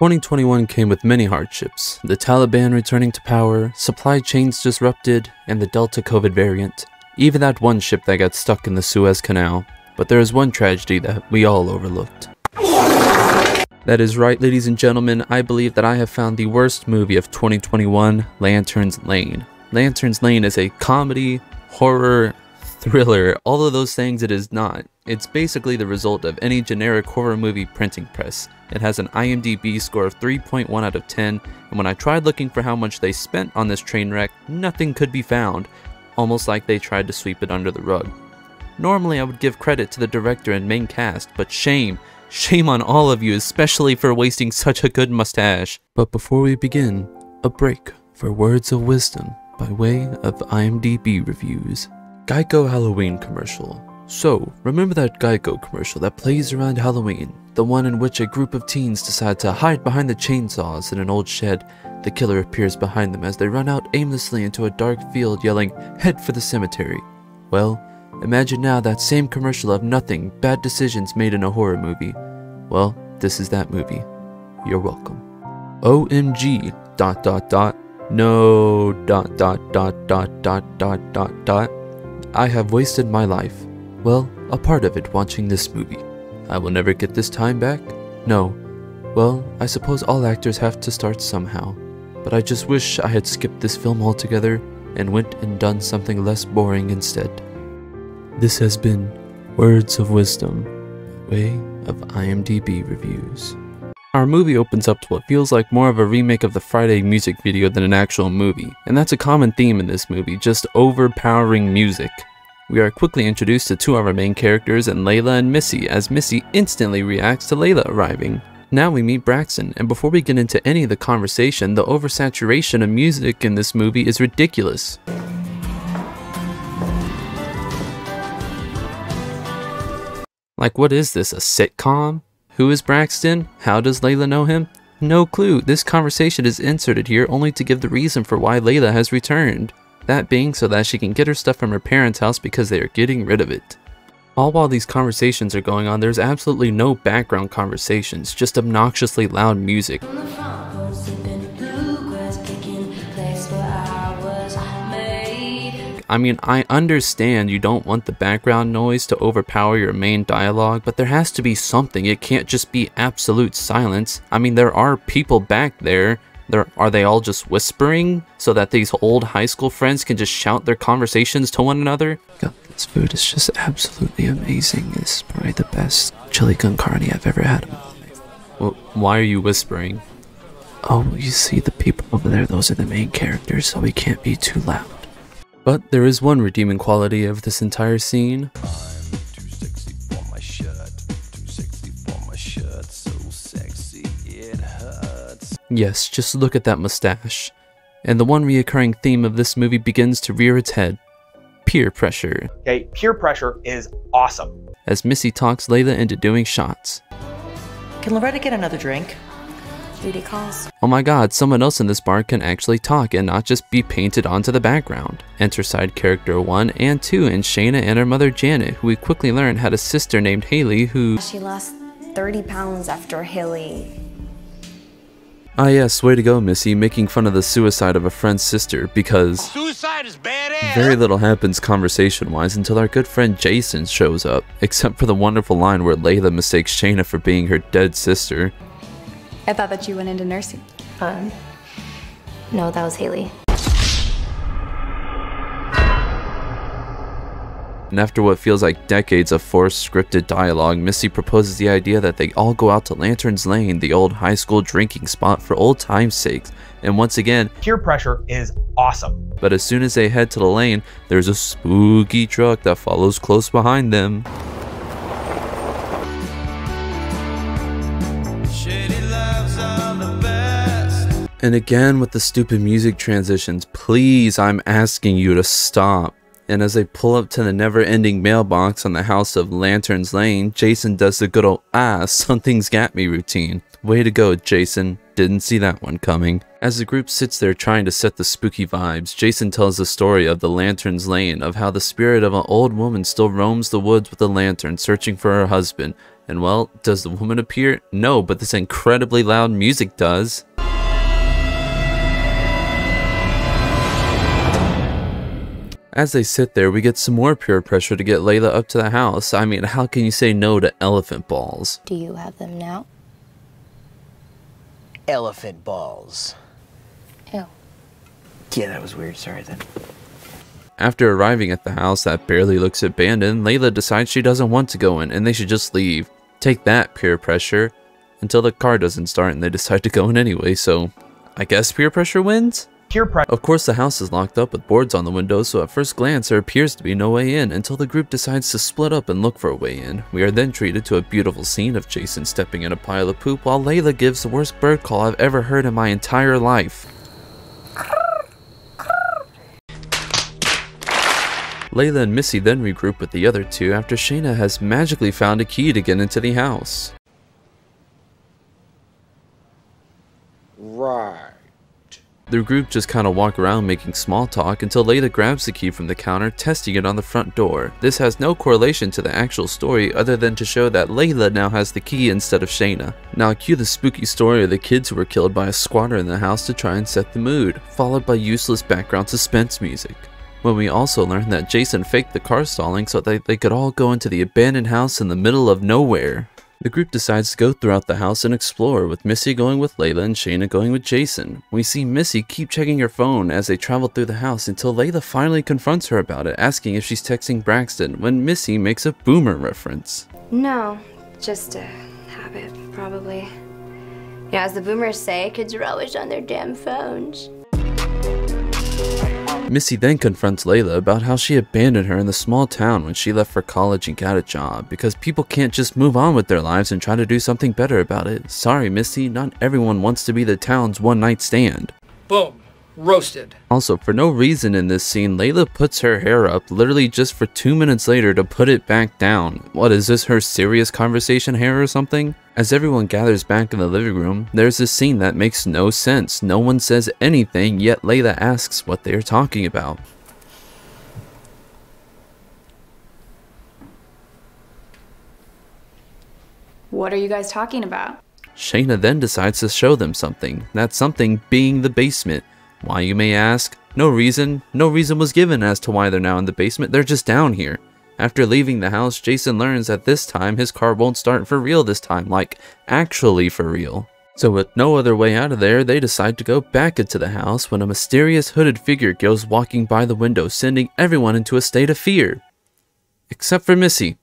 2021 came with many hardships, the Taliban returning to power, supply chains disrupted, and the Delta COVID variant. Even that one ship that got stuck in the Suez Canal. But there is one tragedy that we all overlooked. That is right, ladies and gentlemen, I believe that I have found the worst movie of 2021, Lantern's Lane. Lantern's Lane is a comedy, horror, thriller, all of those things it is not. It's basically the result of any generic horror movie printing press. It has an IMDb score of 3.1 out of 10, and when I tried looking for how much they spent on this train wreck, nothing could be found, almost like they tried to sweep it under the rug. Normally I would give credit to the director and main cast, but shame on all of you, especially for wasting such a good mustache. But before we begin, a break for words of wisdom by way of IMDb reviews. Geico Halloween commercial. So, remember that Geico commercial that plays around Halloween? The one in which a group of teens decide to hide behind the chainsaws in an old shed. The killer appears behind them as they run out aimlessly into a dark field yelling, "Head for the cemetery." Well, imagine now that same commercial of nothing, bad decisions made in a horror movie. Well, this is that movie. You're welcome. OMG No ... I have wasted my life. Well, a part of it watching this movie. I will never get this time back? No. Well, I suppose all actors have to start somehow. But I just wish I had skipped this film altogether and went and done something less boring instead. This has been Words of Wisdom, by way of IMDb reviews. Our movie opens up to what feels like more of a remake of the Friday music video than an actual movie, and that's a common theme in this movie, just overpowering music. We are quickly introduced to two of our main characters in Layla and Missy, as Missy instantly reacts to Layla arriving. Now we meet Braxton, and before we get into any of the conversation, the oversaturation of music in this movie is ridiculous. Like, what is this, a sitcom? Who is Braxton? How does Layla know him? No clue. This conversation is inserted here only to give the reason for why Layla has returned. That being so that she can get her stuff from her parents' house because they are getting rid of it. All while these conversations are going on, there's absolutely no background conversations, just obnoxiously loud music. I mean, I understand you don't want the background noise to overpower your main dialogue, but there has to be something. It can't just be absolute silence. I mean, there are people back there. Are they all just whispering so that these old high school friends can just shout their conversations to one another? God, this food is just absolutely amazing. It's probably the best chili con carne I've ever had. Well, why are you whispering? Oh, you see the people over there, those are the main characters, so we can't be too loud. But there is one redeeming quality of this entire scene. I'm too sexy for my shirt, so sexy it hurts. Yes, just look at that mustache. And the one reoccurring theme of this movie begins to rear its head. Peer pressure. Okay, peer pressure is awesome. As Missy talks Layla into doing shots. Can Loretta get another drink? Duty calls. Oh my god, someone else in this bar can actually talk and not just be painted onto the background. Enter side character 1 and 2 and Shayna and her mother Janet, who we quickly learn had a sister named Haley who... She lost 30 pounds after Haley. Ah yes, way to go Missy, making fun of the suicide of a friend's sister because... Suicide is badass! Very little happens conversation-wise until our good friend Jason shows up, except for the wonderful line where Layla mistakes Shayna for being her dead sister. I thought that you went into nursing. No, that was Haley. And after what feels like decades of forced scripted dialogue, Missy proposes the idea that they all go out to Lantern's Lane, the old high school drinking spot for old time's sake. And once again, peer pressure is awesome. But as soon as they head to the lane, there's a spooky truck that follows close behind them. And again with the stupid music transitions, please, I'm asking you to stop. And as they pull up to the never-ending mailbox on the house of Lantern's Lane, Jason does the good old, ah, something's got me routine. Way to go, Jason. Didn't see that one coming. As the group sits there trying to set the spooky vibes, Jason tells the story of the Lantern's Lane, of how the spirit of an old woman still roams the woods with a lantern searching for her husband. And well, does the woman appear? No, but this incredibly loud music does. As they sit there, we get some more peer pressure to get Layla up to the house. I mean, how can you say no to elephant balls? Do you have them now? Elephant balls. Ew. Yeah, that was weird. Sorry then. After arriving at the house that barely looks abandoned, Layla decides she doesn't want to go in and they should just leave. Take that, peer pressure. Until the car doesn't start and they decide to go in anyway, so I guess peer pressure wins? Of course, the house is locked up with boards on the windows, so at first glance there appears to be no way in until the group decides to split up and look for a way in. We are then treated to a beautiful scene of Jason stepping in a pile of poop while Layla gives the worst bird call I've ever heard in my entire life. Layla and Missy then regroup with the other two after Shayna has magically found a key to get into the house. Right. The group just kind of walk around making small talk until Layla grabs the key from the counter, testing it on the front door. This has no correlation to the actual story other than to show that Layla now has the key instead of Shayna. Now cue the spooky story of the kids who were killed by a squatter in the house to try and set the mood, followed by useless background suspense music. When we also learn that Jason faked the car stalling so that they could all go into the abandoned house in the middle of nowhere. The group decides to go throughout the house and explore, with Missy going with Layla and Shayna going with Jason. We see Missy keep checking her phone as they travel through the house until Layla finally confronts her about it, asking if she's texting Braxton, when Missy makes a boomer reference. No, just a habit, probably. You know, as the boomers say, kids are always on their damn phones. Missy then confronts Layla about how she abandoned her in the small town when she left for college and got a job, because people can't just move on with their lives and try to do something better about it. Sorry, Missy, not everyone wants to be the town's one-night stand. Boom. Roasted. Also, for no reason in this scene, Layla puts her hair up literally just for 2 minutes later to put it back down. What is this, her serious conversation hair or something? As everyone gathers back in the living room, there's this scene that makes no sense. No one says anything, yet Layla asks what they are talking about. What are you guys talking about? Shayna then decides to show them something. That something being the basement. Why, you may ask? No reason. No reason was given as to why they're now in the basement. They're just down here. After leaving the house, Jason learns that this time his car won't start for real this time, like actually for real. So with no other way out of there, they decide to go back into the house when a mysterious hooded figure goes walking by the window, sending everyone into a state of fear. Except for Missy.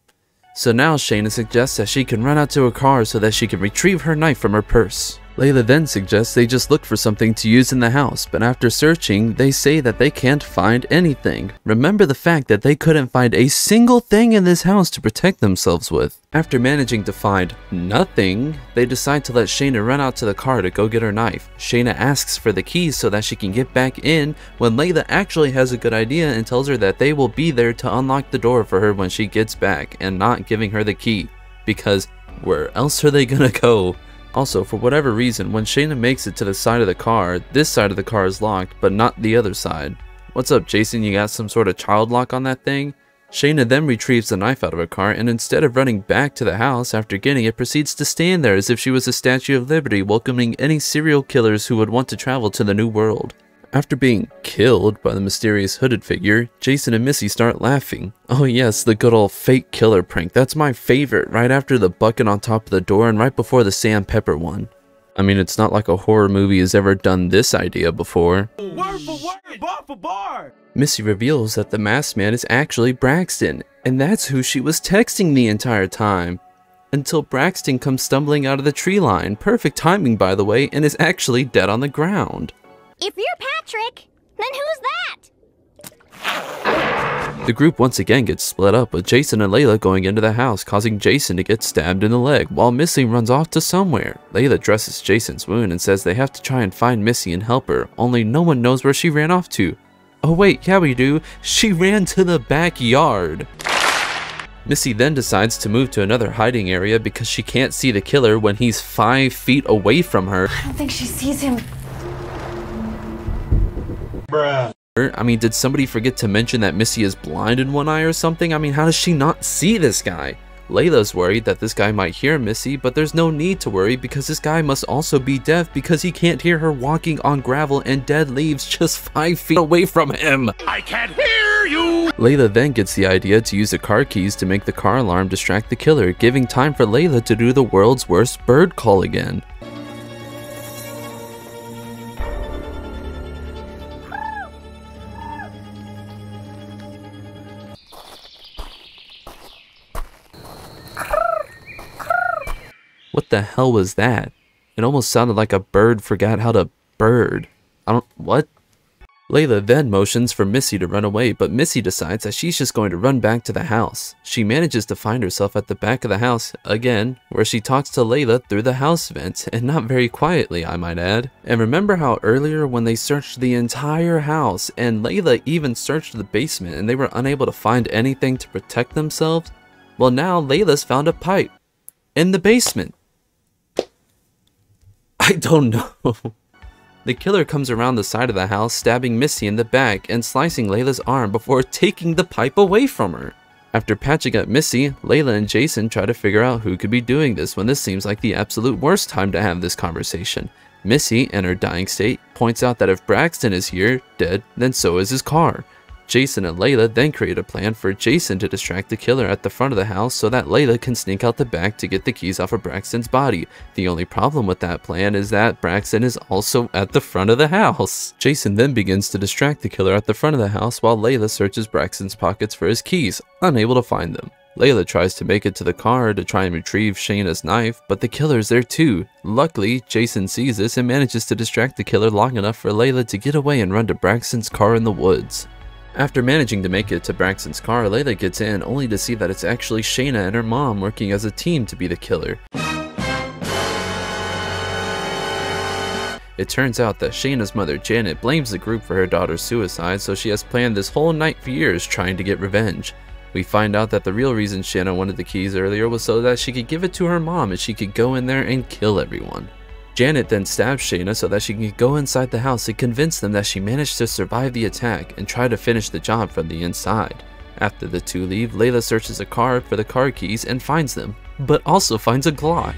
So now Shayna suggests that she can run out to her car so that she can retrieve her knife from her purse. Layla then suggests they just look for something to use in the house, but after searching, they say that they can't find anything. Remember the fact that they couldn't find a single thing in this house to protect themselves with. After managing to find nothing, they decide to let Shayna run out to the car to go get her knife. Shayna asks for the keys so that she can get back in, when Layla actually has a good idea and tells her that they will be there to unlock the door for her when she gets back, and not giving her the key, because where else are they gonna go? Also, for whatever reason, when Shayna makes it to the side of the car, this side of the car is locked, but not the other side. What's up, Jason? You got some sort of child lock on that thing? Shayna then retrieves the knife out of her car, and instead of running back to the house after getting it, proceeds to stand there as if she was a Statue of Liberty, welcoming any serial killers who would want to travel to the new world. After being killed by the mysterious hooded figure, Jason and Missy start laughing. Oh yes, the good old fake killer prank. That's my favorite, right after the bucket on top of the door and right before the Sam Pepper one. I mean, it's not like a horror movie has ever done this idea before. Word for word, bar for bar. Missy reveals that the masked man is actually Braxton, and that's who she was texting the entire time. Until Braxton comes stumbling out of the tree line, perfect timing by the way, and is actually dead on the ground. If you're Patrick, then who's that? The group once again gets split up, with Jason and Layla going into the house, causing Jason to get stabbed in the leg, while Missy runs off to somewhere. Layla dresses Jason's wound and says they have to try and find Missy and help her, only no one knows where she ran off to. Oh wait, yeah we do. She ran to the backyard. Missy then decides to move to another hiding area because she can't see the killer when he's 5 feet away from her. I don't think she sees him. I mean, did somebody forget to mention that Missy is blind in one eye or something? I mean, how does she not see this guy? Layla's worried that this guy might hear Missy, but there's no need to worry because this guy must also be deaf because he can't hear her walking on gravel and dead leaves just 5 feet away from him. I can't hear you! Layla then gets the idea to use the car keys to make the car alarm distract the killer, giving time for Layla to do the world's worst bird call again. What the hell was that? It almost sounded like a bird forgot how to bird. What? Layla then motions for Missy to run away, but Missy decides that she's just going to run back to the house. She manages to find herself at the back of the house, again, where she talks to Layla through the house vent, and not very quietly, I might add. And remember how earlier when they searched the entire house, and Layla even searched the basement, and they were unable to find anything to protect themselves? Well, now Layla's found a pipe. In the basement. I don't know. The killer comes around the side of the house, stabbing Missy in the back and slicing Layla's arm before taking the pipe away from her. After patching up Missy, Layla and Jason try to figure out who could be doing this when this seems like the absolute worst time to have this conversation. Missy, in her dying state, points out that if Braxton is here, dead, then so is his car. Jason and Layla then create a plan for Jason to distract the killer at the front of the house so that Layla can sneak out the back to get the keys off of Braxton's body. The only problem with that plan is that Braxton is also at the front of the house. Jason then begins to distract the killer at the front of the house while Layla searches Braxton's pockets for his keys, unable to find them. Layla tries to make it to the car to try and retrieve Shayna's knife, but the killer's there too. Luckily, Jason sees this and manages to distract the killer long enough for Layla to get away and run to Braxton's car in the woods. After managing to make it to Braxton's car, Layla gets in, only to see that it's actually Shayna and her mom working as a team to be the killer. It turns out that Shayna's mother, Janet, blames the group for her daughter's suicide, so she has planned this whole night for years trying to get revenge. We find out that the real reason Shayna wanted the keys earlier was so that she could give it to her mom and she could go in there and kill everyone. Janet then stabs Shayna so that she can go inside the house and convince them that she managed to survive the attack and try to finish the job from the inside. After the two leave, Layla searches a car for the car keys and finds them, but also finds a Glock.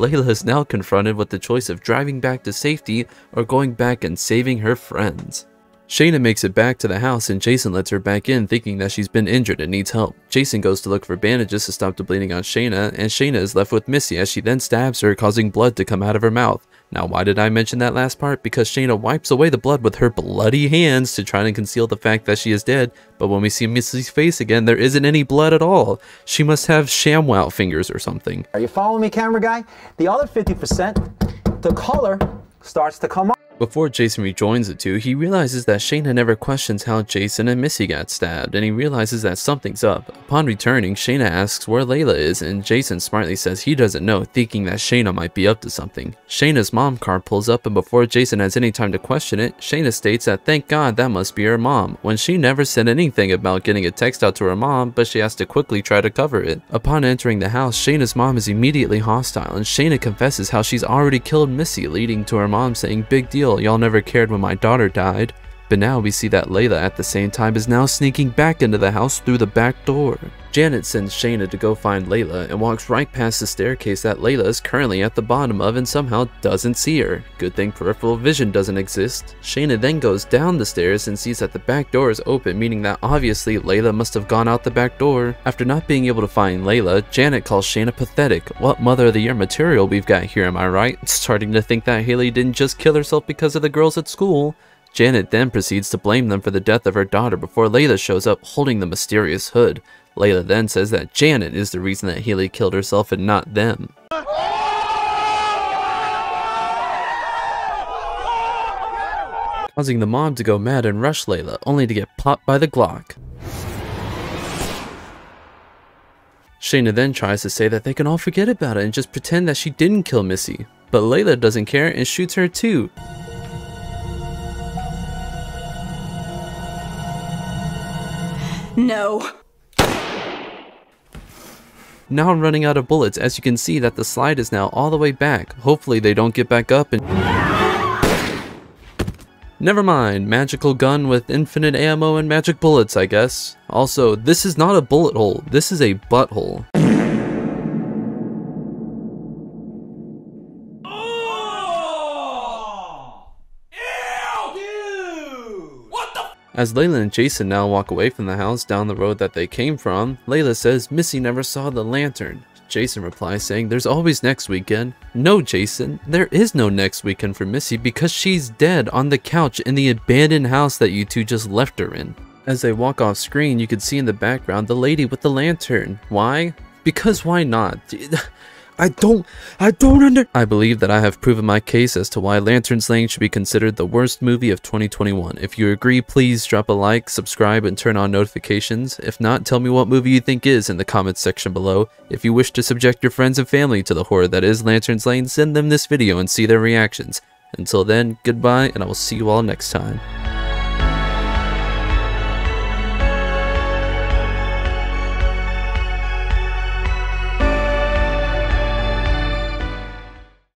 Layla is now confronted with the choice of driving back to safety or going back and saving her friends. Shayna makes it back to the house and Jason lets her back in, thinking that she's been injured and needs help. Jason goes to look for bandages to stop the bleeding on Shayna, and Shayna is left with Missy as she then stabs her, causing blood to come out of her mouth. Now why did I mention that last part? Because Shayna wipes away the blood with her bloody hands to try and conceal the fact that she is dead, but when we see Missy's face again, there isn't any blood at all. She must have ShamWow fingers or something. Are you following me, camera guy? The other 50%, the color starts to come up. Before Jason rejoins the two, he realizes that Shayna never questions how Jason and Missy got stabbed, and he realizes that something's up. Upon returning, Shayna asks where Layla is, and Jason smartly says he doesn't know, thinking that Shayna might be up to something. Shayna's mom car pulls up, and before Jason has any time to question it, Shayna states that thank God that must be her mom, when she never said anything about getting a text out to her mom, but she has to quickly try to cover it. Upon entering the house, Shayna's mom is immediately hostile, and Shayna confesses how she's already killed Missy, leading to her mom saying, "Big deal. Y'all never cared when my daughter died." But now we see that Layla at the same time is now sneaking back into the house through the back door. Janet sends Shayna to go find Layla and walks right past the staircase that Layla is currently at the bottom of and somehow doesn't see her. Good thing peripheral vision doesn't exist. Shayna then goes down the stairs and sees that the back door is open, meaning that obviously Layla must have gone out the back door. After not being able to find Layla, Janet calls Shayna pathetic. What mother of the year material we've got here, am I right? Starting to think that Haley didn't just kill herself because of the girls at school. Janet then proceeds to blame them for the death of her daughter before Layla shows up holding the mysterious hood. Layla then says that Janet is the reason that Haley killed herself and not them. Causing the mom to go mad and rush Layla, only to get popped by the Glock. Shayna then tries to say that they can all forget about it and just pretend that she didn't kill Missy. But Layla doesn't care and shoots her too. No. Now I'm running out of bullets, as you can see that the slide is now all the way back. Hopefully they don't get back up and Never mind, magical gun with infinite ammo and magic bullets, I guess. Also, this is not a bullet hole, this is a butthole. As Layla and Jason now walk away from the house down the road that they came from, Layla says Missy never saw the lantern. Jason replies saying there's always next weekend. No Jason, there is no next weekend for Missy because she's dead on the couch in the abandoned house that you two just left her in. As they walk off screen, you can see in the background the lady with the lantern. Why? Because why not? I believe that I have proven my case as to why Lantern's Lane should be considered the worst movie of 2021. If you agree, please drop a like, subscribe, and turn on notifications. If not, tell me what movie you think is in the comments section below. If you wish to subject your friends and family to the horror that is Lantern's Lane, send them this video and see their reactions. Until then, goodbye, and I will see you all next time.